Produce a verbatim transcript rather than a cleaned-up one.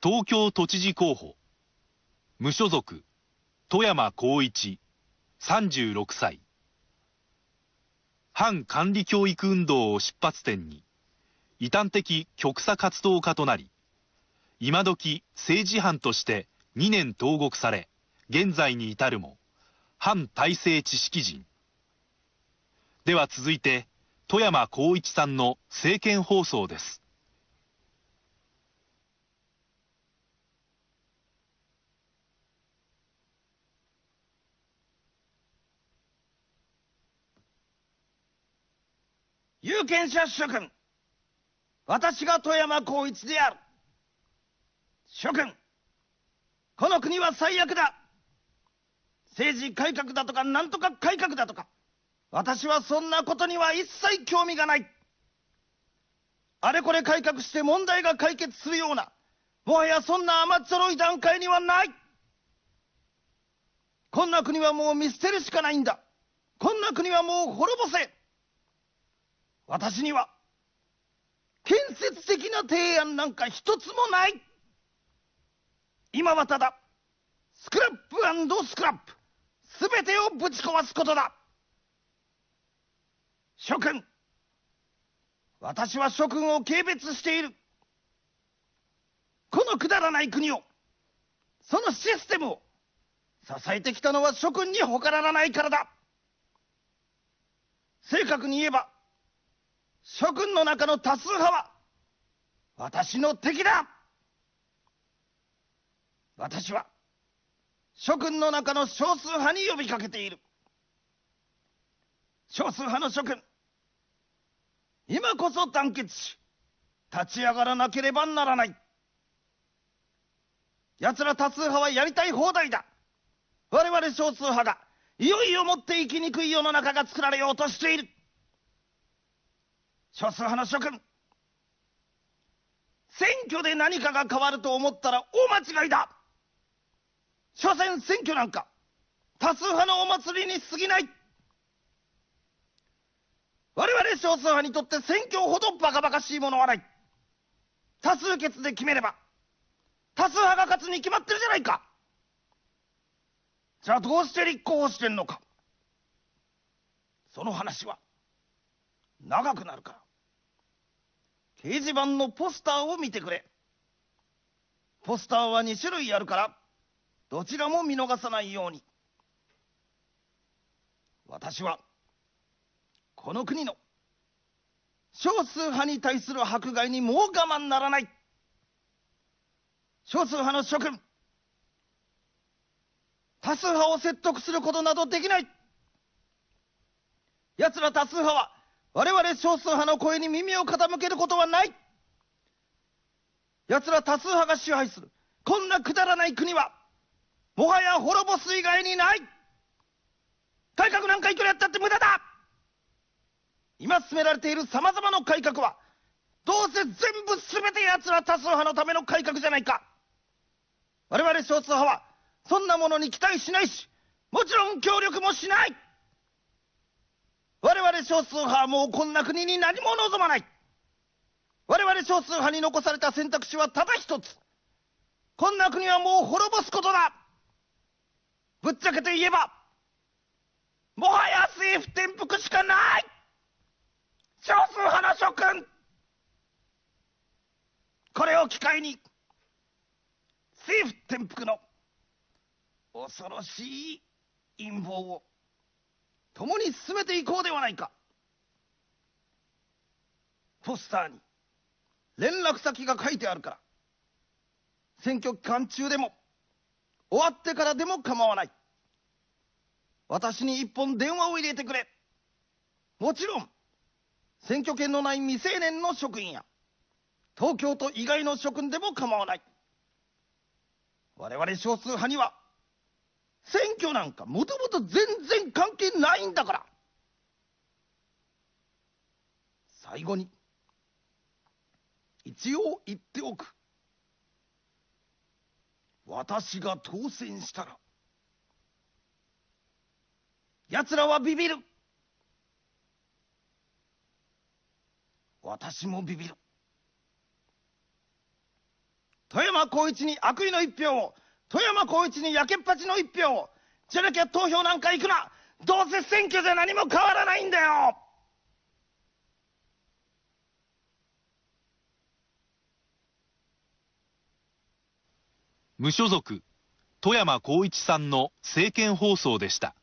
東京都知事候補、無所属、外山耕一、さんじゅうろくさい。反管理教育運動を出発点に、異端的極左活動家となり、今時政治犯としてにねん投獄され、現在に至るも、反体制知識人。では続いて、外山耕一さんの政見放送です。有権者諸君、私が外山耕一である。諸君、この国は最悪だ。政治改革だとかなんとか改革だとか、私はそんなことには一切興味がない。あれこれ改革して問題が解決するような、もはやそんな甘っちょろい段階にはない。こんな国はもう見捨てるしかないんだ。こんな国はもう滅ぼせ。私には建設的な提案なんか一つもない。今はただスクラップ&スクラップ、すべてをぶち壊すことだ。諸君、私は諸君を軽蔑している。このくだらない国を、そのシステムを支えてきたのは諸君に他ならないからだ。正確に言えば、諸君の中の多数派は私の敵だ。私は諸君の中の少数派に呼びかけている。少数派の諸君、今こそ団結し立ち上がらなければならない。奴ら多数派はやりたい放題だ。我々少数派がいよいよもって生きにくい世の中が作られようとしている。少数派の諸君、選挙で何かが変わると思ったら大間違いだ。所詮選挙なんか多数派のお祭りに過ぎない。我々少数派にとって選挙ほどバカバカしいものはない。多数決で決めれば多数派が勝つに決まってるじゃないか。じゃあどうして立候補してんのか。その話は長くなるから掲示板のポスターを見てくれ。ポスターはにしゅるいあるからどちらも見逃さないように。私はこの国の少数派に対する迫害にもう我慢ならない。少数派の諸君、多数派を説得することなどできない。奴ら多数派は我々少数派の声に耳を傾けることはない。奴ら多数派が支配するこんなくだらない国はもはや滅ぼす以外にない。改革なんかいくらやったって無駄だ。今進められているさまざまな改革はどうせ全部全て奴ら多数派のための改革じゃないか。我々少数派はそんなものに期待しないし、もちろん協力もしない。我々少数派はもうこんな国に何も望まない。我々少数派に残された選択肢はただ一つ。こんな国はもう滅ぼすことだ。ぶっちゃけて言えば、もはや政府転覆しかない。少数派の諸君、これを機会に政府転覆の恐ろしい陰謀を共に進めていこうではないか。ポスターに連絡先が書いてあるから、選挙期間中でも終わってからでも構わない。私に一本電話を入れてくれ。もちろん選挙権のない未成年の職員や東京都以外の諸君でも構わない。我々少数派には選挙なんかもともと全然関係ないんだから。最後に一応言っておく。私が当選したら奴らはビビる。私もビビる。富山光一に悪意の一票を、富山光一にやけっぱちの一票を、じゃなきゃ投票なんか行くな。どうせ選挙じゃ何も変わらないんだよ。無所属、富山光一さんの政見放送でした。